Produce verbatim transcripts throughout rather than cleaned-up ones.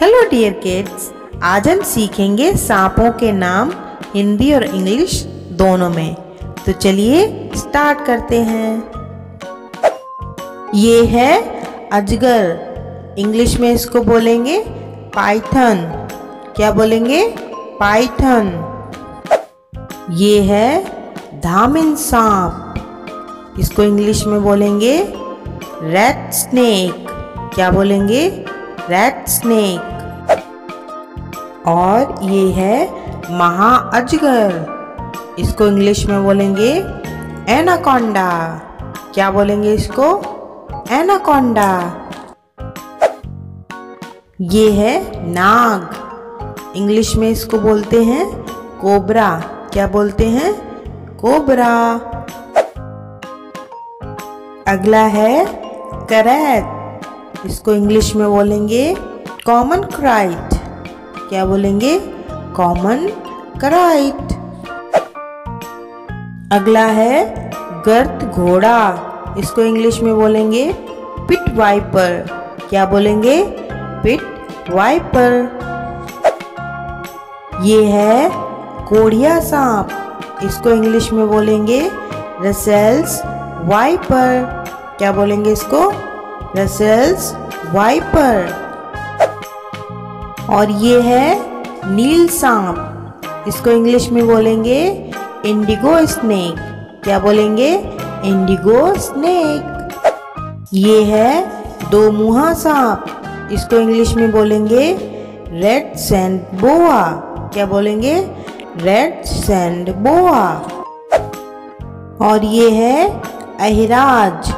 Hello dear kids, आज हम सीखेंगे सांपों के नाम हिंदी और इंग्लिश दोनों में। तो चलिए स्टार्ट करते हैं। ये है अजगर, इंग्लिश में इसको बोलेंगे पाइथन। क्या बोलेंगे? पाइथन। ये है धामिन सांप, इसको इंग्लिश में बोलेंगे रेड स्नेक। क्या बोलेंगे? Red snake. और ये है महा अजगर, इसको इंग्लिश में बोलेंगे एनाकोंडा। क्या बोलेंगे इसको? एनाकोंडा। ये है नाग, इंग्लिश में इसको बोलते हैं कोबरा। क्या बोलते हैं? कोबरा। अगला है करैत, इसको इंग्लिश में बोलेंगे कॉमन क्राइट। क्या बोलेंगे? Common krait. अगला है गर्त घोड़ा, इसको इंग्लिश में बोलेंगे पिट वाइपर। क्या बोलेंगे? Pit viper. ये है कोढ़िया सांप, इसको इंग्लिश में बोलेंगे रसेल्स वाइपर। क्या बोलेंगे इसको? Russell's viper. और ये है नील सांप, इसको इंग्लिश में बोलेंगे इंडिगो स्नेक। क्या बोलेंगे? Indigo snake. ये है दो मुहा सांप, इसको इंग्लिश में बोलेंगे रेड सैंड बोआ। क्या बोलेंगे? Red sand boa. और ये है अहिराज,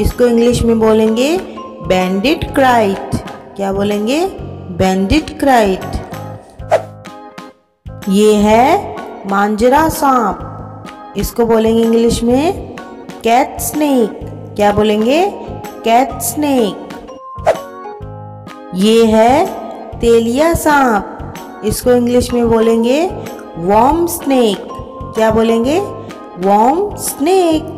इसको इंग्लिश में बोलेंगे बैंडेड क्राइट। क्या बोलेंगे? बैंडेड क्राइट। ये है मांजरा सांप, इसको बोलेंगे इंग्लिश में कैट स्नेक। क्या बोलेंगे? Cat snake. ये है तेलिया सांप, इसको इंग्लिश में बोलेंगे वॉर्म स्नेक। क्या बोलेंगे? Worm snake.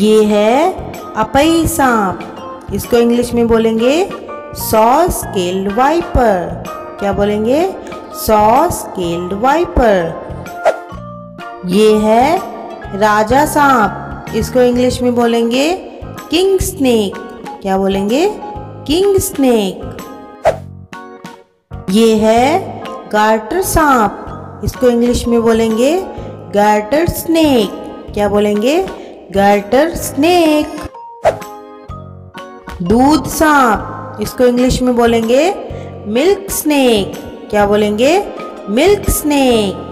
ये है अपई सांप, इसको इंग्लिश में बोलेंगे सॉ स्केल वाइपर। क्या बोलेंगे? Saw scale viper. ये है राजा सांप, इसको इंग्लिश में बोलेंगे किंग स्नेक। क्या बोलेंगे? King snake. ये है गार्टर सांप, इसको इंग्लिश में बोलेंगे गार्टर स्नेक। क्या बोलेंगे? Garter snake. दूध सांप, इसको इंग्लिश में बोलेंगे मिल्क स्नेक। क्या बोलेंगे? Milk snake.